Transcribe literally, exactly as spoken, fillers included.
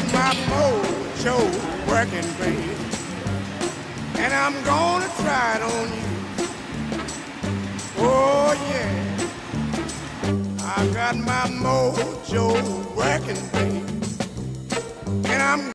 got my mojo working, baby, and I'm gonna try it on you. Oh yeah, I got my mojo working, baby, and I'm